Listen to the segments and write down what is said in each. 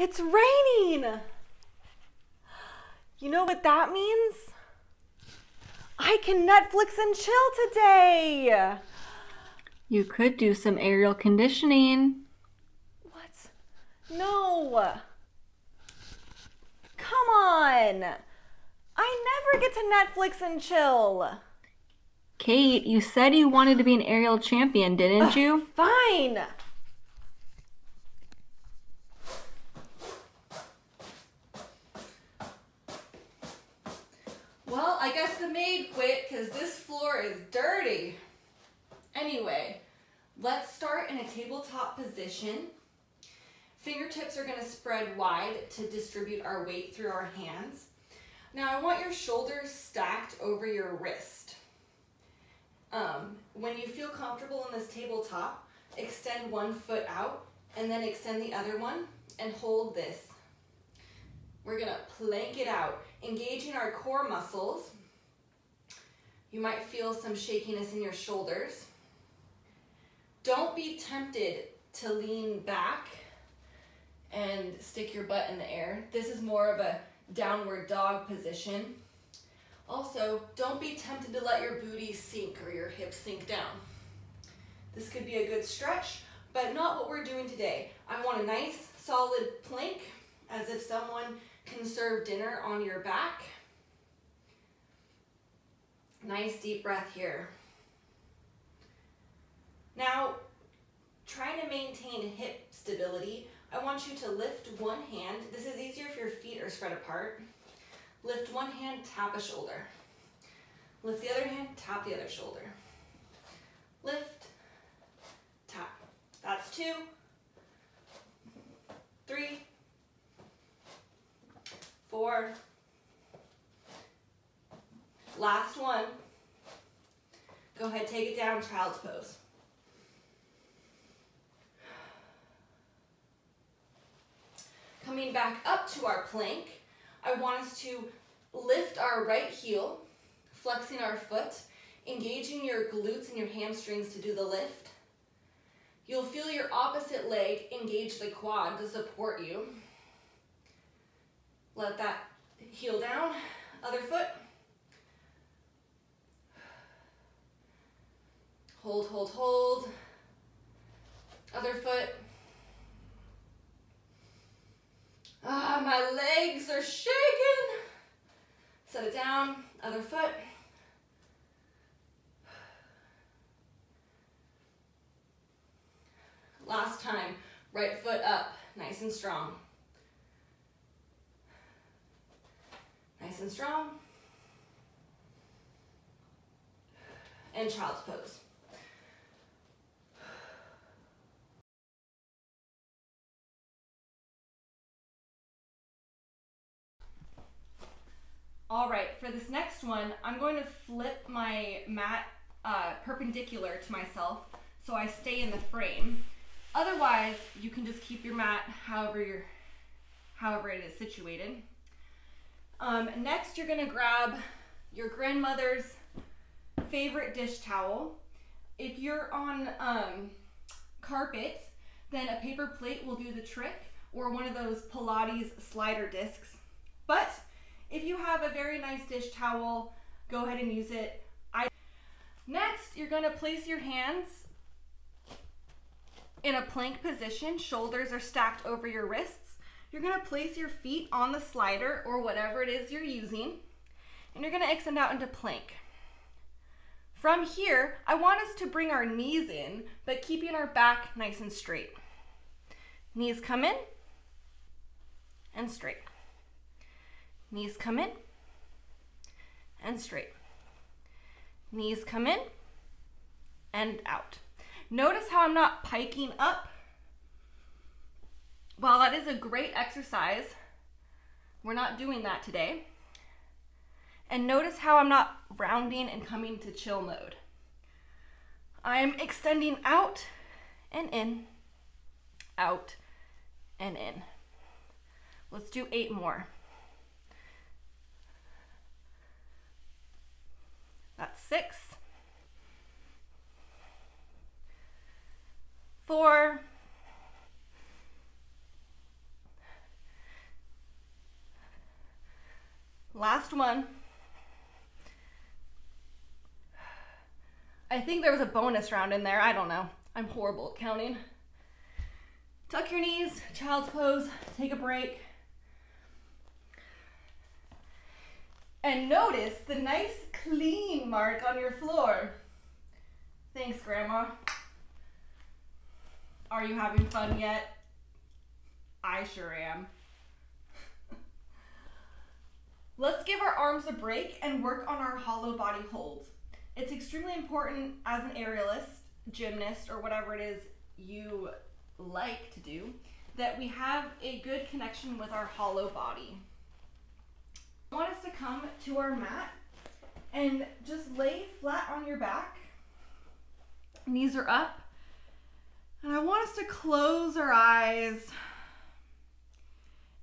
It's raining. You know what that means? I can Netflix and chill today. You could do some aerial conditioning. What? No. Come on. I never get to Netflix and chill. Kate, you said you wanted to be an aerial champion, didn't you? Fine. Well, I guess the maid quit because this floor is dirty. Anyway, let's start in a tabletop position. Fingertips are going to spread wide to distribute our weight through our hands. Now I want your shoulders stacked over your wrist. When you feel comfortable in this tabletop, extend one foot out and then extend the other one and hold this. We're going to plank it out, engaging our core muscles. You might feel some shakiness in your shoulders. Don't be tempted to lean back and stick your butt in the air. This is more of a downward dog position. Also, don't be tempted to let your booty sink or your hips sink down. This could be a good stretch, but not what we're doing today. I want a nice, solid plank, as if someone can serve dinner on your back. Nice deep breath here. Now, trying to maintain hip stability, I want you to lift one hand. This is easier if your feet are spread apart. Lift one hand, tap a shoulder. Lift the other hand, tap the other shoulder. Lift, tap. That's 2, 3, 4. Last one. Go ahead, take it down, child's pose. Coming back up to our plank, I want us to lift our right heel, flexing our foot, engaging your glutes and your hamstrings to do the lift. You'll feel your opposite leg engage the quad to support you. Let that heel down, other foot. Hold, hold, hold. Other foot. Ah, my legs are shaking. Set it down, other foot. Last time, right foot up, nice and strong. Nice and strong. And child's pose. All right, for this next one, I'm going to flip my mat perpendicular to myself so I stay in the frame. Otherwise, you can just keep your mat however it is situated. Next, you're gonna grab your grandmother's favorite dish towel. If you're on carpet, then a paper plate will do the trick, or one of those Pilates slider discs. But if you have a very nice dish towel, go ahead and use it. Next, you're gonna place your hands in a plank position. Shoulders are stacked over your wrists. You're gonna place your feet on the slider or whatever it is you're using, and you're gonna extend out into plank. From here, I want us to bring our knees in, but keeping our back nice and straight. Knees come in and straight. Knees come in and straight. Knees come in and out. Notice how I'm not piking up. While that is a great exercise, we're not doing that today. And notice how I'm not rounding and coming to chill mode. I'm extending out and in, out and in. Let's do 8 more. That's 6, 4, last one. I think there was a bonus round in there. I don't know. I'm horrible at counting. Tuck your knees, child's pose, take a break. And notice the nice clean mark on your floor. Thanks, Grandma. Are you having fun yet? I sure am. Let's give our arms a break and work on our hollow body holds. It's extremely important as an aerialist, gymnast, or whatever it is you like to do, that we have a good connection with our hollow body. I want us to come to our mat and just lay flat on your back. Knees are up. And I want us to close our eyes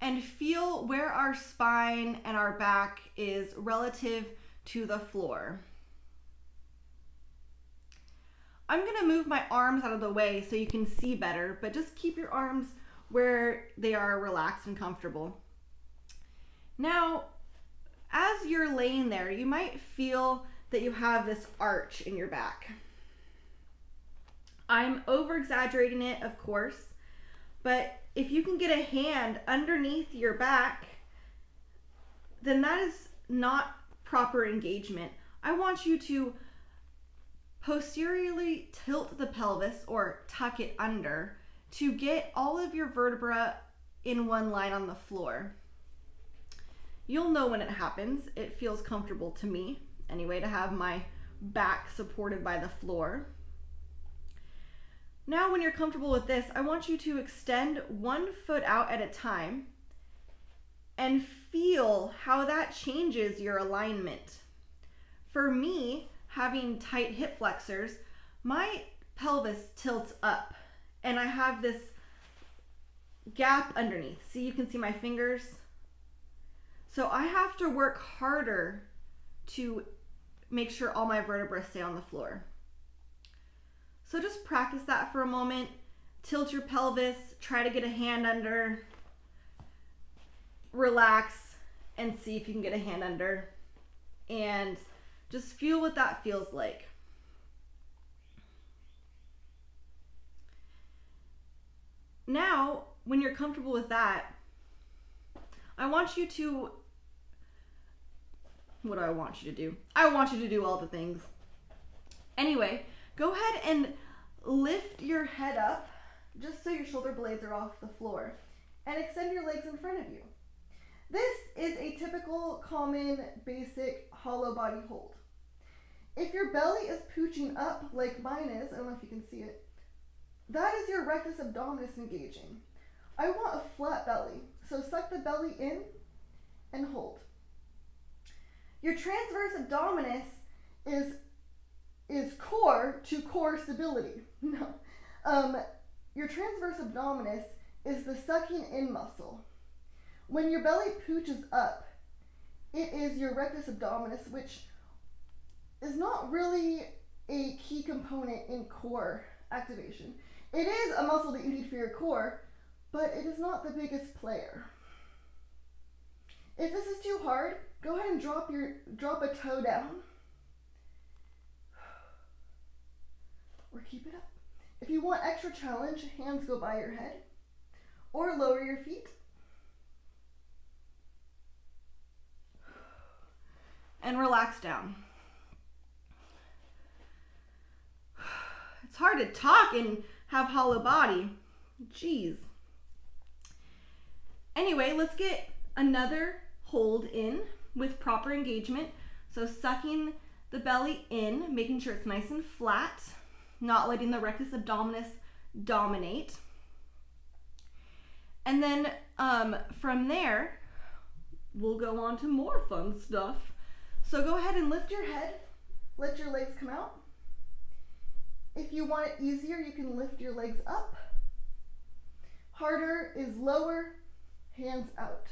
and feel where our spine and our back is relative to the floor. I'm gonna move my arms out of the way so you can see better, but just keep your arms where they are relaxed and comfortable. Now, as you're laying there, you might feel that you have this arch in your back. I'm over-exaggerating it, of course, but if you can get a hand underneath your back, then that is not proper engagement. I want you to posteriorly tilt the pelvis or tuck it under to get all of your vertebra in one line on the floor. You'll know when it happens. It feels comfortable to me, anyway, to have my back supported by the floor. Now, when you're comfortable with this, I want you to extend one foot out at a time and feel how that changes your alignment. For me, having tight hip flexors, my pelvis tilts up and I have this gap underneath. See, you can see my fingers. So I have to work harder to make sure all my vertebrae stay on the floor. So just practice that for a moment. Tilt your pelvis, try to get a hand under, relax, and see if you can get a hand under. And just feel what that feels like. Now, when you're comfortable with that, I want you to, what do I want you to do? I want you to do all the things. Anyway, go ahead and lift your head up just so your shoulder blades are off the floor and extend your legs in front of you. This is a typical, common, basic hollow body hold. If your belly is pooching up like mine is, I don't know if you can see it, that is your rectus abdominis engaging. I want a flat belly, so suck the belly in and hold. Your transverse abdominis is core to core stability. No. Your transverse abdominis is the sucking in muscle. When your belly pooches up, it is your rectus abdominis, which is not really a key component in core activation. It is a muscle that you need for your core, but it is not the biggest player. If this is too hard, go ahead and drop a toe down. Or keep it up. If you want extra challenge, hands go by your head or lower your feet. And relax down. It's hard to talk and have hollow body. Jeez. Anyway, let's get another hold in with proper engagement. So sucking the belly in, making sure it's nice and flat. Not letting the rectus abdominis dominate. And then from there, we'll go on to more fun stuff. So go ahead and lift your head, let your legs come out. If you want it easier, you can lift your legs up. Harder is lower, hands out.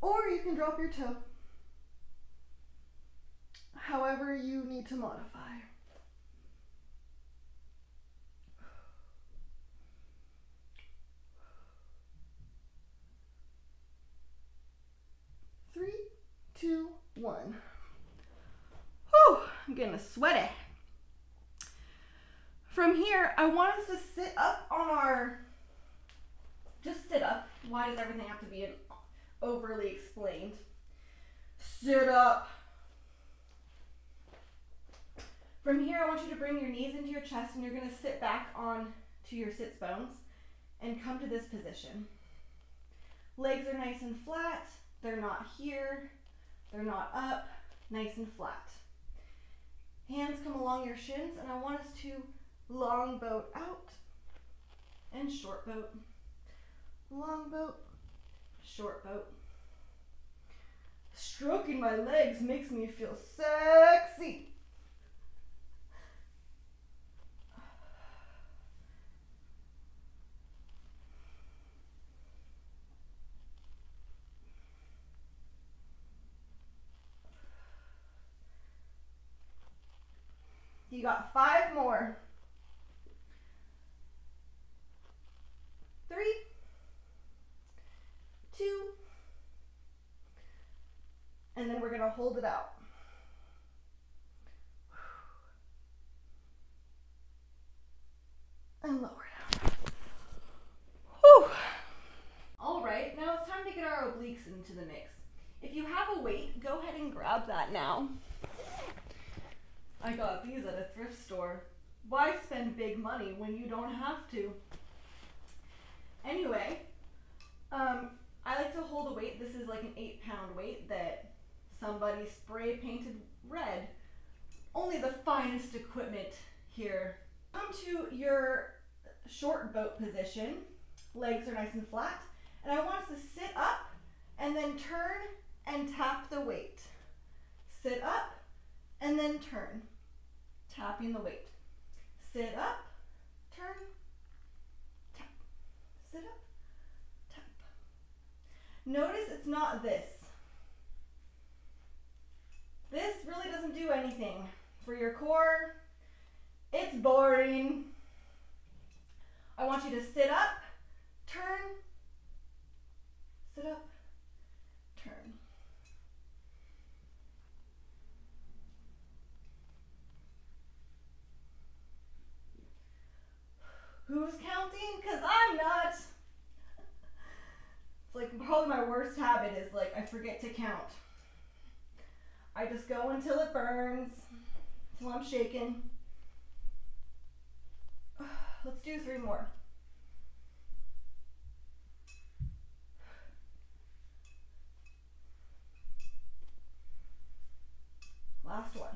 Or you can drop your toe. However you need to modify. I'm getting a sweaty. From here, I want us to sit up on our, just sit up. Why does everything have to be overly explained? Sit up. From here, I want you to bring your knees into your chest and you're gonna sit back on to your sits bones and come to this position. Legs are nice and flat. They're not here. They're not up. Nice and flat. Hands come along your shins and I want us to long boat out and short boat. Long boat, short boat. Stroking my legs makes me feel sexy. You got 5 more. 3, 2, and then we're going to hold it out. And lower it out. Whew. All right, now it's time to get our obliques into the mix. If you have a weight, go ahead and grab that now. I got these at a thrift store. Why spend big money when you don't have to? Anyway, I like to hold a weight. This is like an 8-pound weight that somebody spray painted red. Only the finest equipment here. Come to your short boat position. Legs are nice and flat. And I want us to sit up and then turn and tap the weight. Sit up and then turn. Tapping the weight. Sit up, turn, tap. Sit up, tap. Notice it's not this. This really doesn't do anything for your core. It's boring. I want you to sit up, turn, sit up, turn. Who's counting? Because I'm not. It's like probably my worst habit is like I forget to count. I just go until it burns, until I'm shaking. Let's do 3 more. Last one.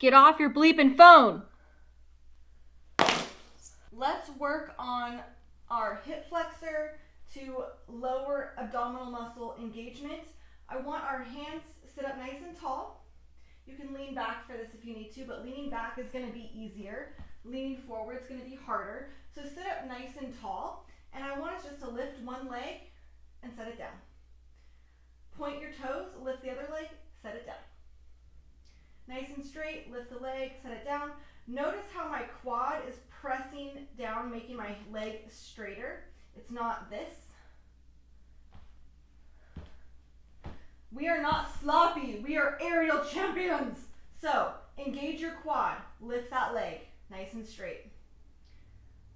Get off your bleeping phone. Let's work on our hip flexor to lower abdominal muscle engagement. I want our hands to sit up nice and tall. You can lean back for this if you need to, but leaning back is gonna be easier. Leaning forward is gonna be harder. So sit up nice and tall. And I want us just to lift one leg and set it down. Point your toes, lift the other leg, set it down. Nice and straight, lift the leg, set it down. Notice how my quad is pressing down, making my leg straighter. It's not this. We are not sloppy, we are aerial champions. So engage your quad, lift that leg, nice and straight.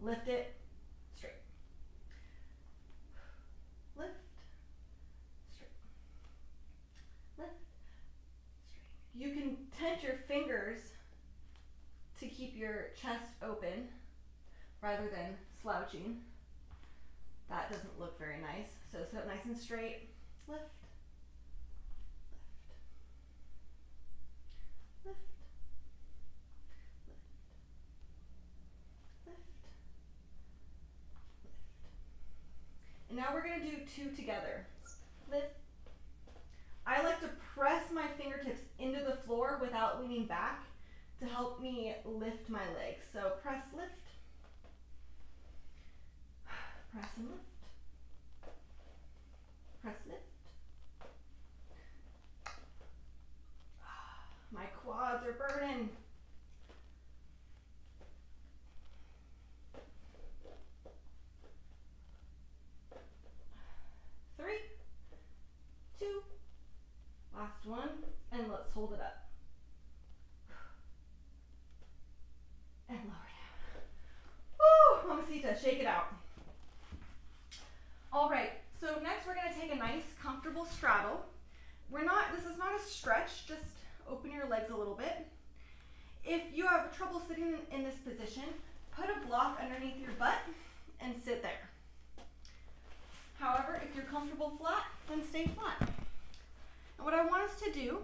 Lift it, straight. Lift. You can tent your fingers to keep your chest open rather than slouching. That doesn't look very nice. So sit up nice and straight. Lift. Lift. Lift. Lift. Lift. And now we're going to do 2 together. Lift. I like to press my fingertips into the floor without leaning back to help me lift my legs. So press, lift, press and lift, press, lift. My quads are burning. it out. All right, so next we're going to take a nice comfortable straddle. This is not a stretch, just open your legs a little bit. If you have trouble sitting in this position, put a block underneath your butt and sit there. However, if you're comfortable flat, then stay flat. And what I want us to do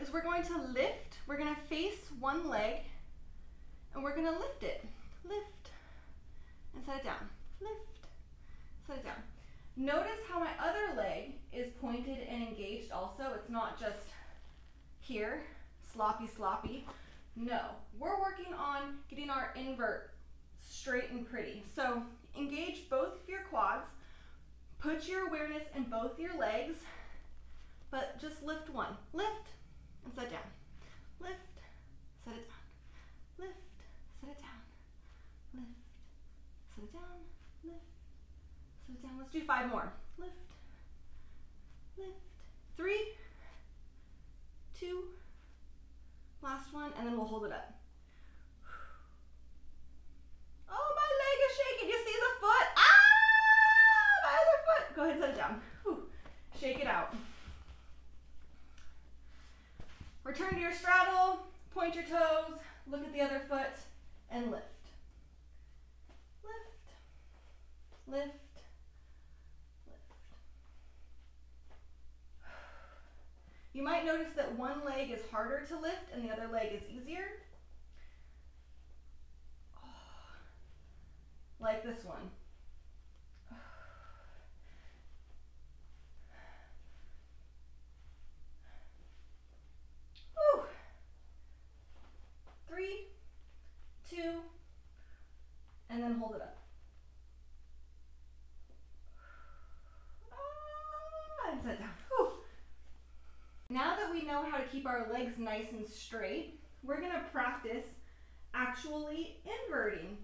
is we're going to lift, we're going to face one leg, and we're going to lift it. Lift, and set it down. Lift, set it down. Notice how my other leg is pointed and engaged also. It's not just here, sloppy. No, we're working on getting our invert straight and pretty. So engage both of your quads, put your awareness in both your legs, but just lift one. Lift and set down. Lift, set it down. Lift, set it down. Lift, set it down. Lift, set it down. Let's do 5 more. Lift, lift. 3, 2, last one, and then we'll hold it up. Oh, my leg is shaking. You see the foot? Ah, my other foot. Go ahead and set it down. Whew. Shake it out. Return to your straddle, point your toes, look at the other foot, and lift. Lift, lift, lift. You might notice that one leg is harder to lift and the other leg is easier. Like this one. Whew. 3, 2, and then hold it up. Ah, and set down. Whew. Now that we know how to keep our legs nice and straight, we're going to practice actually inverting,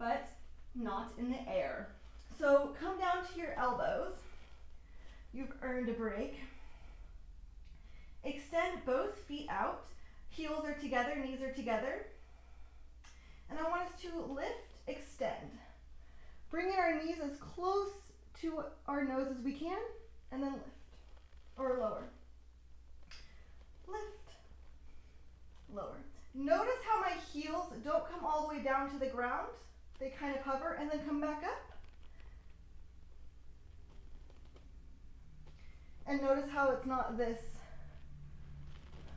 but not in the air. So come down to your elbows. You've earned a break. Extend both feet out. Heels are together, knees are together. And I want us to lift, extend. Bringing our knees as close to our nose as we can, and then lift or lower. Lift, lower. Notice how my heels don't come all the way down to the ground. They kind of hover and then come back up. And notice how it's not this,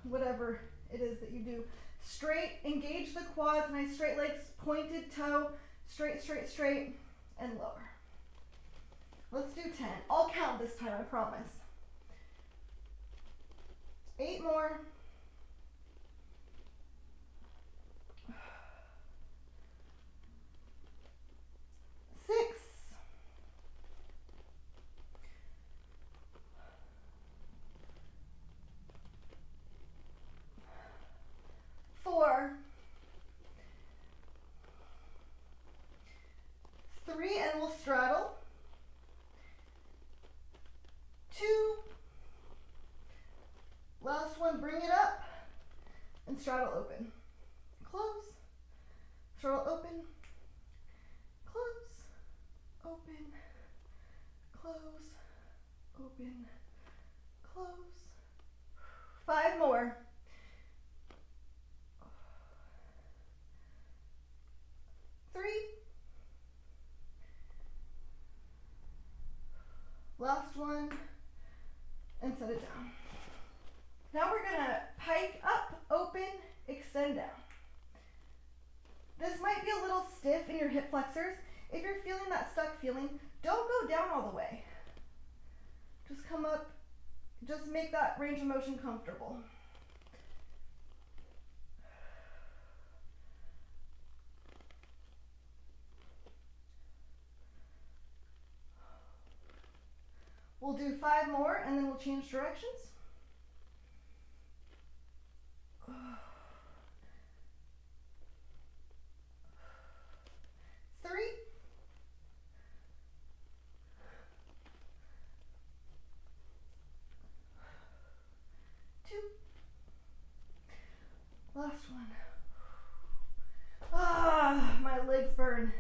whatever it is that you do. Straight, engage the quads, nice straight legs, pointed toe, straight, and lower. Let's do 10. I'll count this time, I promise. 8 more. 3, and we'll straddle. 2, last one, bring it up, and straddle open. Close, straddle open, close, open, close, open, close. 5 more. 3. Last one, and set it down. Now we're gonna pike up, open, extend down. This might be a little stiff in your hip flexors. If you're feeling that stuck feeling, don't go down all the way. Just come up, just make that range of motion comfortable. 5 more, and then we'll change directions. 3. 2. Last one. Ah, my legs burn.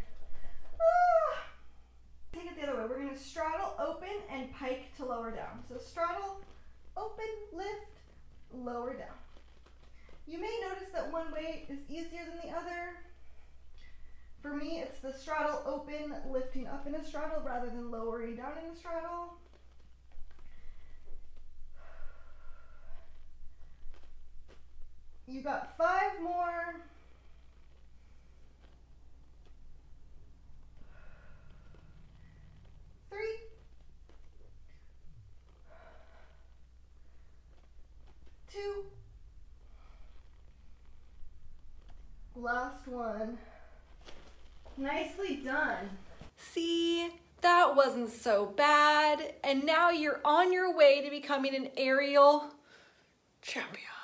lower down. So straddle, open, lift, lower down. You may notice that one way is easier than the other. For me, it's the straddle open, lifting up in a straddle rather than lowering down in a straddle. You got 5 more. Last one. Nicely done. See, that wasn't so bad. And now you're on your way to becoming an aerial champion.